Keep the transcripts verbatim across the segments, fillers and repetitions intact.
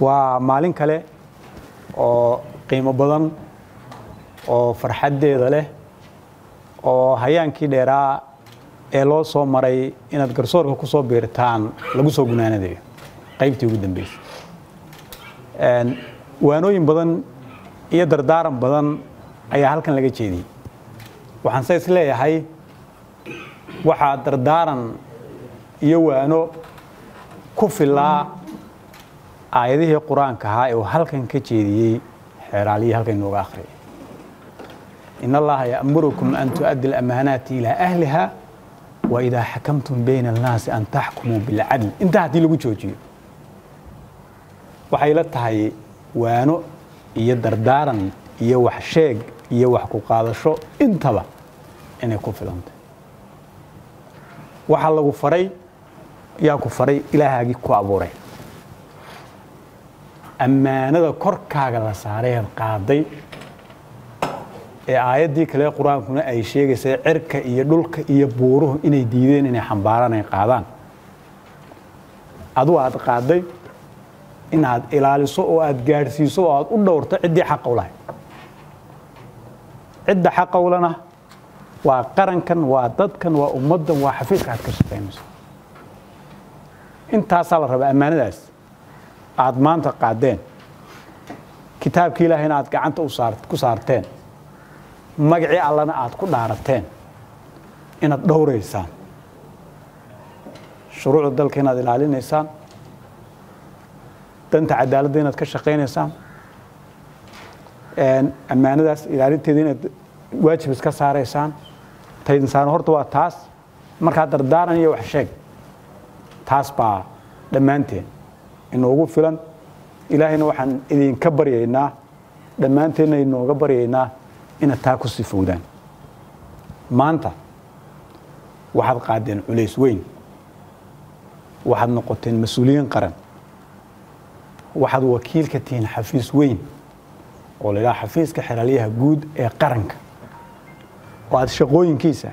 ومالين كله أو قيمة بدن أو فرحة ديدله أو هيان كده را إلو صو مري إن الجرسور هو كصو بيرتان لجو صو جنانة ده قيمته جدا بيش وانوين بدن يقدر دارم بدن أي حال كان لقي شيء دي وحنسيس ليه هاي واحد دردارن يوانو كفي الله آياته القرآن كهاي وحال كان كشيء حرالي حال كان وآخره إن الله يأمركم أن تؤدي الأمانات إلى أهلها وإذا حكمتم بين الناس أن تحكموا بالعدل انتهت لقي شيء وحيلتها هاي وانو يدردارن يوح شيء يوح كقاعدة شو انتبه أنا كفي لنت وحلا كفري يا كفري إلى هاجي كوابوري أما نذا كرك على سعره القاضي عيد دي كلا القرآن كنا أي شيء يصير عرك يدلك يبوره إن يدين إن يحمبارنا القاضان أدو هذا القاضي إن هذا إلى سوء أتجارسي سوء أتقول عدي حق ولا عدي حق ولنا وقرن كان وضد كان وأمد وحفيظ كان كشتين أنت صار ربع أمانة داس عضمان تقعدين كتاب كيله هنا عدك وصارت كسارتين مجعي علىنا عدك دارتين إن الدور إنسان شروع الدلك هنا دلالين إنسان تنت عدالة دينا كشقين إنسان أمانة داس إذا ريت دينا واجب إسكا صار إنسان تاي إنسان هرتوا تاس مركات الدارن يوحشك تاس با دمانتين إنه وجود فلان إلهي نوحن إذا نكبر ينا دمانتين إنه كبر ينا إن تاكو سفودان ما أنت واحد قادين عليس وين واحد نقطين مسؤولين قرن واحد وكيل كتين حفيز وين ولا لا حفيز كحراليها جود قرنك وهذا شغوين كيسة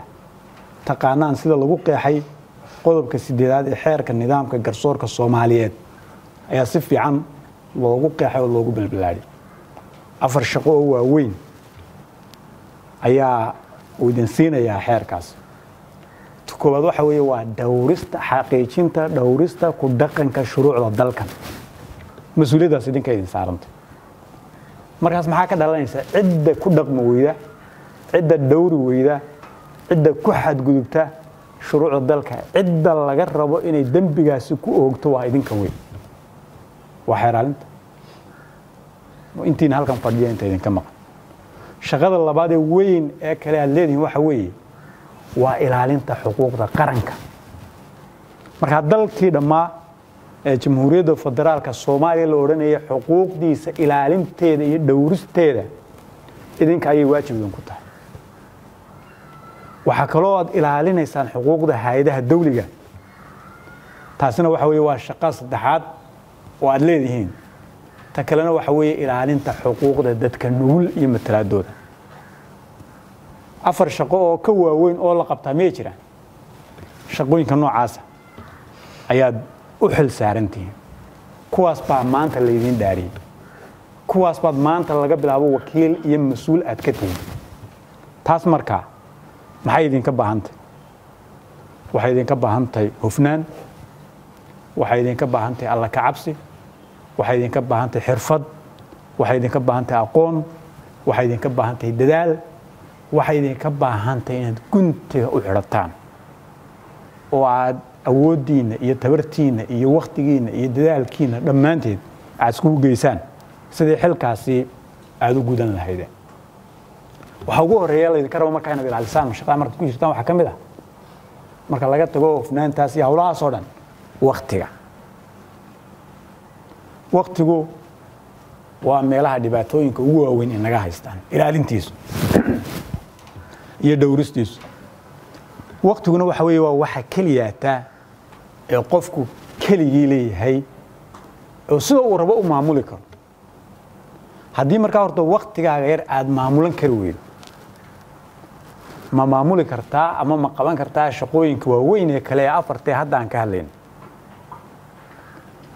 تقانان سيدا لغوقيا حي قلبك السيدات الحير كالنظام كالجرسور كالصوماليات يا صفي عم لغوقيا حي واللغوب البلادي أفر شغو هو وين أيا ودنسينا يا حير كاس تكوبا دوحة ويوا دوريستا حقيقينتا دوريستا كدقن كالشروع والدلكن مسؤولية دا سيدين كايدين سارنت مركز محاكا دالانيسا عدة كدق مويدة عدة دور ويدا عدة كحد جذبته شروع الدلك عدة اللي جربوا إني دم بجاسكوا وقتوا هيدين كوي وحيرانت وإنتين هالكم فردية إنت هيدين كم شغال الله بعد وين أكله الليني وحوي وإلالنت حقوق القرنك مركز الدلك هذا ما جمهورية الفدرال كالصومالي لورني حقوق دي إلالنت هذا دورس تيره إذن كأي واجب يوم كتاه وحكلوه إلى علينا إنسان حقوق ده هيدا الدولية تحسنا وحوي والشقاص الدحات وأدليهين تكلنا وحوي إلى علينا حقوق ده دت كنول يمتلأ الدولة أفر شقاء كوا وين أول قبته ميجرا شقوين كنوا عاسة أياد أحل سعرنتين كواس بعمان تلليين داري كواس بعمان تلقى بالعبو وكيل يمسؤول أتكتين تاس مركا محيدين كباهنت وحيدين كباهنتي هفنان وحيدين كباهنتي الله كعبسي وحيدين كباهنتي حرفض وحيدين كباهنتي أقوم وحيدين كباهنتي ددال وحيدين كباهنتي إن كنت أحرطان وعاد أودين يتبرتين يوقتين يدالكين لما أنت عسكو جيسان سيدي حلكاسي عدو جودان هيدا وحقوق الرجال إذا كانوا مركّين بالعلسان مش قادر مركّين يشتغل وحكم بده مركّ لقيت تقول فنان تاسية ولا صورن وقتها وقته وعملها دباتوين كوه وين النجاح يستان إلى الانتيس يدورستيس وقته نو حوي ووحى كلياتا يقفكو كلي لي هاي وصلوا ربوا معمولكم هدي مركّ هرتو وقتها غير عاد معمولن كرويل ما معمول كرتا أما ما قبان كرتا شقوين كوا وين كلاه أفرته هذا عن كهلين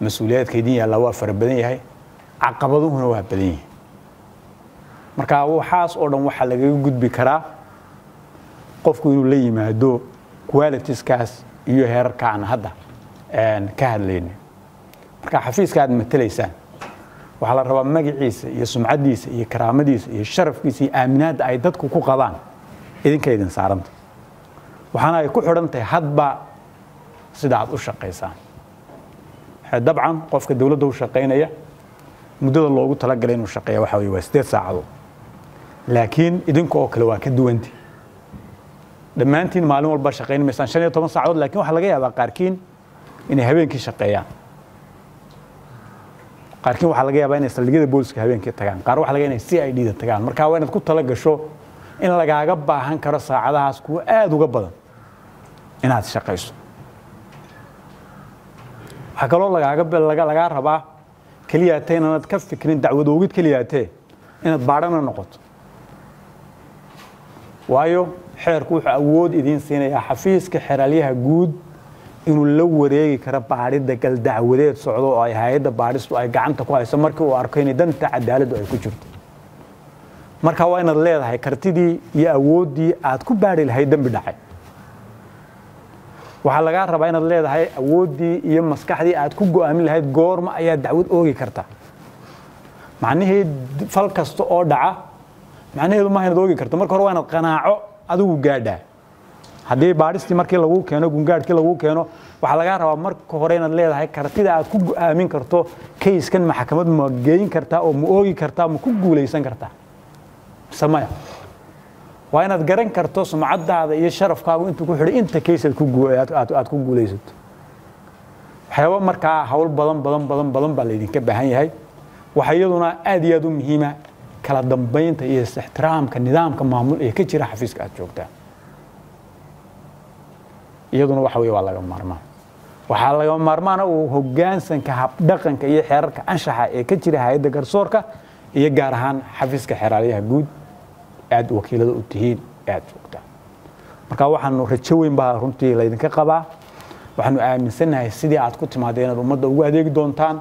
mas'uuliyaadkeedii yalla waa farabadan yahay caqabaduhuna waa badan yahay marka waxaas oo dhan waxa laga gudbi karaa qofku inuu la yimaado qualitieskas iyo heerarka aan hadda aan ka hadlayno marka xafiiska aad matalaysan waxa la rabaa magaciisa iyo sumcadiisa iyo karaamadiisa iyo sharafkiisa iyo aaminaad ay dadku ku qabaan idinka idin saaranta waxaana ay ku xidhan tahay hadba sida aad u shaqeysaan طبعا قفك الدولة دو شقينية مدة الله قلت لك لأنه شقية وحوي وستير ساعة لكن إذنك أكل واكد وانتي لما أنتين معلومة البشقين مثلا شنية طبعا ساعة لكن وحلقية بقاركين إن هبينك شقيان قاركين وحلقية بين استلقية بولسك هبينك تكان قارو حلقية إن السي أي دي تكان مركا وين قلت لك شو إن لك عقبة هنكر الساعة هذا سكو آدو قبضا إن هذا شقيسو حكالو لغا قبل لغا لغا ربا كلياتين انا تكفكرين دعوة دوغيد كلياتين انا تبارانا نقط وايو حيركوح اوود اذين سينا يا حفيز كحراليها جود انو لو وريقي كرب باريد دقال دعوة ديت سعودو اي هايدا باريستو اي قعمتكو اي سمركو واركيني دانتا عدالدو اي كجرد مركا وانا الليل هاي كرتيدي يا اوود دي ادكو باري الهايدن بداعي waxa laga rabaa inaad leedahay awoodii iyo maskaxdii aad ku go'aamin lahayd goorma ayaa dacwad oogi karta macnaheed fal kasto oo dhaca macnaheedu ma haynaad oogi karto marka hore waa inaad qanaaco adigu gaadha hadii baaristii markii lagu keeno gungaadkii lagu keeno waxa laga rabaa marka hore inaad leedahay kartida aad ku go'aamin karto kayskan maxkamad ma geeyin kartaa oo ma oogi kartaa ma ku guuleysan kartaa samay وأنا أتجرن كرتوس مع هذا يشرف كابو أنتو كحر أنت كيس الكوجو أت أت أتكوجو ليست حيوان مركع حول بلم بلم بلم بلم باللي كبهاي هاي وحيلنا أدي يدو مهمة كلا دمبين تيس احترام كنظام كمعمول إيه كتير حفيز كاتشوكتا يدونا وحوي والله يوم مرمان وحلا يوم مرمان وهو جانسن كحب دقن كيه حركة أنشحة إيه كتير هاي دكر صورك يجارهان حفيز كحراريها جود aad wakiilada u tihiin aad joogta marka waxaanu rajayn baa runtii la idinka qabaa waxaanu aaminsanahay sidii aad ku timaadeen ummadda ugu adeeg doontaan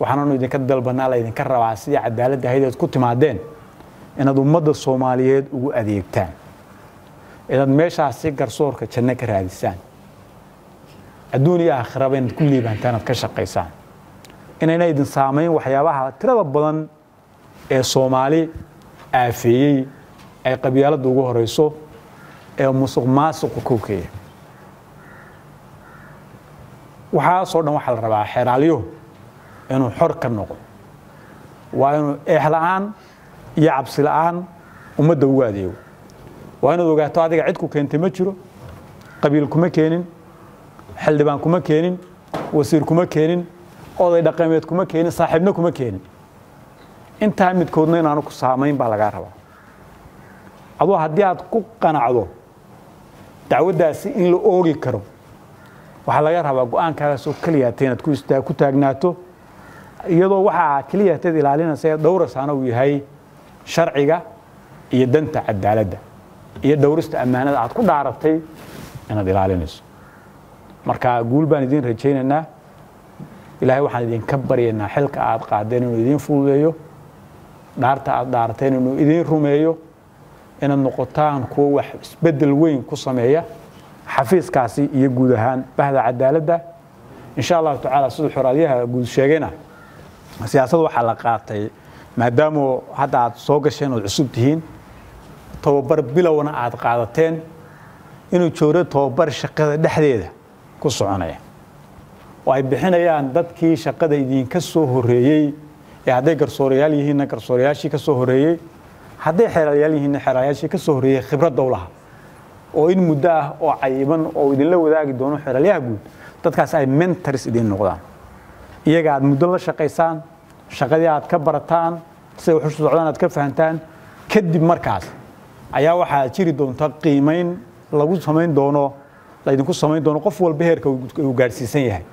waxaanu idinka dalbanaa la idinka rabaa sidii cadaaladda hay'ad ku timaadeen inaad ummadda Soomaaliyeed ugu adeegtaan inaad meeshaas si garsoorka janno ka raadisaan adduun iyo aakhiraba inaad ku liibantaan aad ka shaqaysaan inaanay idin saameyn waxyaabaha tirada badan ee Soomaali aafiyay ay qabyaaladu ugu horeyso ee musuq maasuq ku kookeey waxa soo dhan waxa la rabaa xiraaliyo inuu xor ka noqdo waa inuu eexlaan iyo cabsilaan umada ugu adeego waa inuu ogaato adiga cid ku keentay ma jiro qabiil kuma keenin xildhibaan kuma keenin wasiir kuma keenin oday dhaqameed kuma keenin saaxiibna kuma keenin inta midkoodna inaanu ku saameyn baa laga rabaa أبو هديات كوكا نعضو تعودها سئل أوري كرو وحلاجرها وقوان كاسو كلياتين تكوستا كوتاجناتو يدو وحا كلياتي اللي علينا سيد دورة سانوي هاي شرعية يدنت عدالة يدورست أمانة عطكو عرفتي أنا دي العلينس مركا قول بانيدين رجينا إلهي وحنا دين كبري إن حلقة عاد قاعدين ويدين فوليو دارتا عاد دارتين ويدين روميو إن النقطان كوه بدل وين كصمية حفيز كاسي يجودهان بهذا عدالة ده إن شاء الله تعالى صدق حراليها جود شجنا سياسة وحلقاتي ما داموا هذا صوغشين والعصبتين توبر بلا وانا عاد قاعدتين إنه شورة توبر شقة دحديدة كصعناية وأيبحنا يعني ضدك شقة دين كسوهرية يعني كرسوريالي هنا كرسورياشي كسوهرية haddii xiraalyalihiin xiraayashii ka soo horreeyay khibrad dawlaha oo in mudaah oo cayiban oo idin la wadaagi doono xiraalyaha guud dadkaas ay mentors idin noqdaan iyaga aad muddo la shaqeysaan shaqadii aad ka barataan si wax u socdaan aad ka fahantaan kadib markaas ayaa waxa jiri doonta qiimeyn lagu sameyn doono la idinku sameyn doono qof walba heerka uu gaarsiisan yahay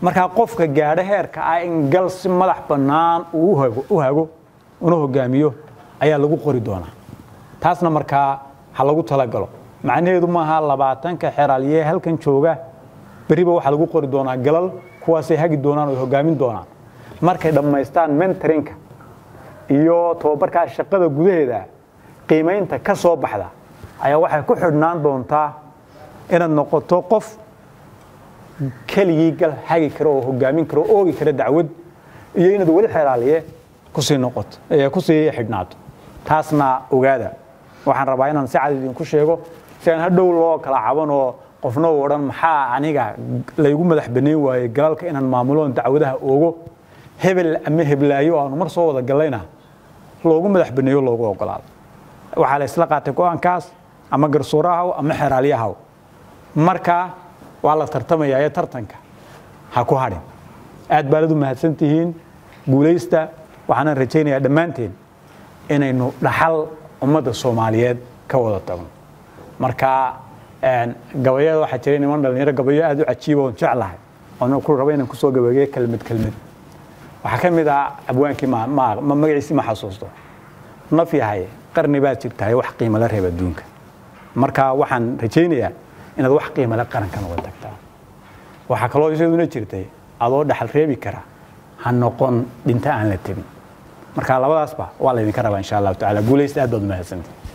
marka qofka gaadha heerka ay ingal si madax banaan uu hago uu hago una hogaamiyo ayaa lagu qori doonaa taasna marka ha lagu tala galo macnaheedu ma aha labaatan ka xiraaliyay halkan jooga bariba waxa lagu qori doonaa galal kuwaas ay hagi doonaan oo hogaamin doonaan markay dhameystaan mentoring iyo tababarka shaqada gudaheeda qiimeynta ka soo baxda ayaa waxa ku xidhnaan doontaa inaad noqoto qof kaliye gal hagi karo oo hogaamin karo oo kale dacwad iyo inaad wali xiraaliyay ku sii noqoto ee ku sii xidhnaato taasna ogaada waxaan rabaa inaan si cad idin ku sheego si aan hadhow loo kala caban oo qofna waran maxaa aniga laygu madax baneen waaye galka inaan maamuloon dacwadaha oogo hebel ama heblaayo aan mar soo wada galayna loogu madax baneeyo loogu ogolaado waxa la isla qaatay go'aankaas ama garsooraha ama xiraaliyaha marka waa la tartamaya ee tartanka ha ku harin aad baaladu mahadsantihiin guuleysta waxaan rajaynayaa dhamaanteen inaynu dhaxal umada Soomaaliyeed ka wada tagno marka aan gabayada waxa jiray niman dhalinyaro gabayo aad u cajiib oo jeclahay oo ku rabo inaan ku soo gabeeyo kelmad kelmad waxa kamid ah abwaanki ma ma magaciisa ma xasuusto nafiyahay qarni baa jirtay wax qiimo la reeba adduunka marka waxaan rajaynayaa inaad wax qiimo la qaran kan wada tagta waxa kale oo isaguna jirtay adoo dhaxal reebi kara han noqon dhinta aan la tagin marka labadaasba waa la idin ka rabaa insha Allah ta'ala guuleystaa aad baad mahadsantahay